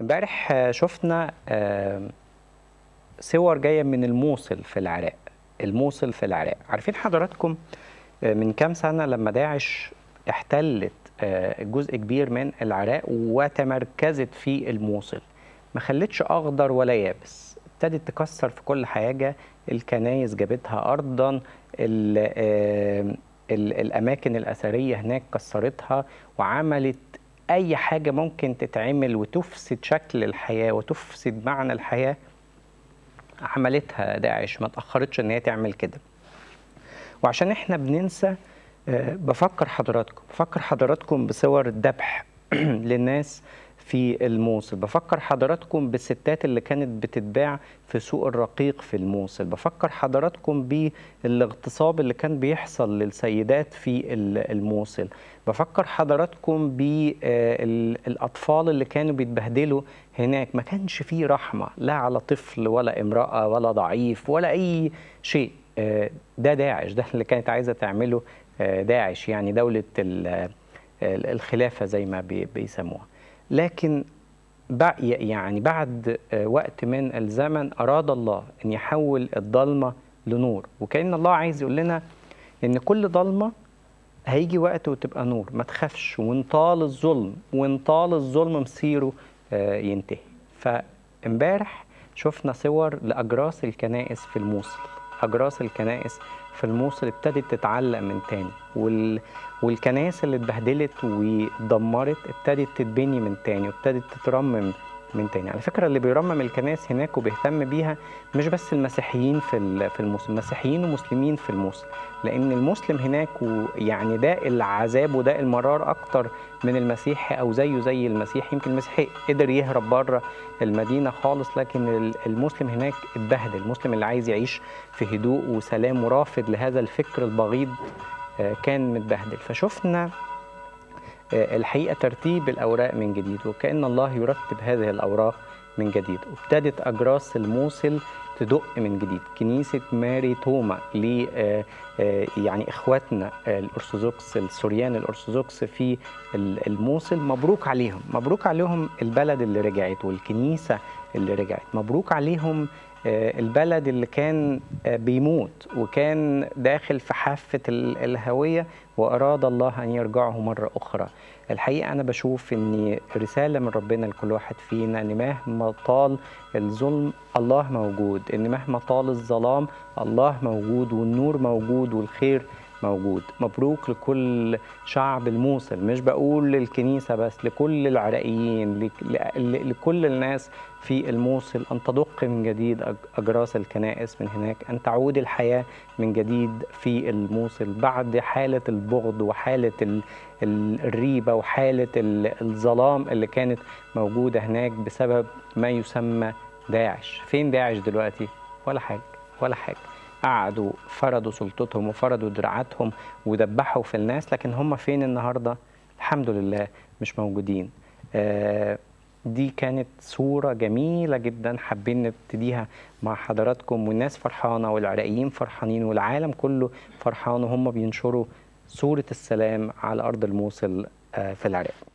امبارح شفنا صور جايه من الموصل في العراق. عارفين حضراتكم من كام سنه لما داعش احتلت جزء كبير من العراق وتمركزت في الموصل، ما خلتش اخضر ولا يابس، ابتدت تكسر في كل حاجه، الكنايس جابتها ارضا، الاماكن الاثريه هناك كسرتها وعملت اي حاجه ممكن تتعمل وتفسد شكل الحياه وتفسد معنى الحياه. عملتها داعش، ما تاخرتش ان هي تعمل كده. وعشان احنا بننسى بفكر حضراتكم بصور الذبح للناس في الموصل، بفكر حضراتكم بالستات اللي كانت بتتباع في سوق الرقيق في الموصل، بفكر حضراتكم بالاغتصاب اللي كان بيحصل للسيدات في الموصل، بفكر حضراتكم بالأطفال اللي كانوا بيتبهدلوا هناك. ما كانش فيه رحمة لا على طفل ولا امرأة ولا ضعيف ولا أي شيء. ده داعش، ده اللي كانت عايزة تعمله داعش، يعني دولة الخلافة زي ما بيسموها. لكن يعني بعد وقت من الزمن أراد الله أن يحول الظلمة لنور، وكأن الله عايز يقول لنا أن كل ظلمة هيجي وقت وتبقى نور، ما تخافش، وإن طال الظلم مصيره ينتهي. فإمبارح شفنا صور لأجراس الكنائس في الموصل، ابتدت تتعلق من تاني، والكنائس اللي اتبهدلت واتدمرت ابتدت تتبني من تاني وابتدت تترمم من تاني. على فكرة اللي بيرمم الكنائس هناك وبيهتم بيها مش بس المسيحيين في الموصل، مسيحيين ومسلمين في الموصل، لأن المسلم هناك ويعني ده العذاب وده المرار أكتر من المسيحي أو زيه زي المسيحي. يمكن المسيحي قدر يهرب بره المدينة خالص، لكن المسلم هناك اتبهدل. المسلم اللي عايز يعيش في هدوء وسلام ورافض لهذا الفكر البغيض كان متبهدل. فشفنا الحقيقة ترتيب الأوراق من جديد، وكأن الله يرتب هذه الأوراق من جديد، وابتدت أجراس الموصل تدق من جديد. كنيسة ماري توما ل يعني إخواتنا الأرثوذكس، السوريان الأرثوذكس في الموصل، مبروك عليهم، البلد اللي رجعت والكنيسة اللي رجعت، مبروك عليهم البلد اللي كان بيموت وكان داخل في حافة الهوية وأراد الله أن يرجعه مرة أخرى. الحقيقة أنا بشوف أن رسالة من ربنا لكل واحد فينا، أن مهما طال الظلم الله موجود، أن مهما طال الظلام الله موجود، والنور موجود والخير موجود. مبروك لكل شعب الموصل، مش بقول للكنيسة بس، لكل العراقيين، لكل الناس في الموصل، أن تدق من جديد أجراس الكنائس من هناك، أن تعود الحياة من جديد في الموصل بعد حالة البغض وحالة الريبة وحالة الظلام اللي كانت موجودة هناك بسبب ما يسمى داعش. فين داعش دلوقتي؟ ولا حاجة، قعدوا فردوا سلطتهم وفردوا دراعاتهم وذبحوا في الناس، لكن هم فين النهارده؟ الحمد لله مش موجودين. دي كانت صورة جميلة جدا حابين نبتديها مع حضراتكم، والناس فرحانة والعراقيين فرحانين والعالم كله فرحان، وهم بينشروا صورة السلام على أرض الموصل في العراق.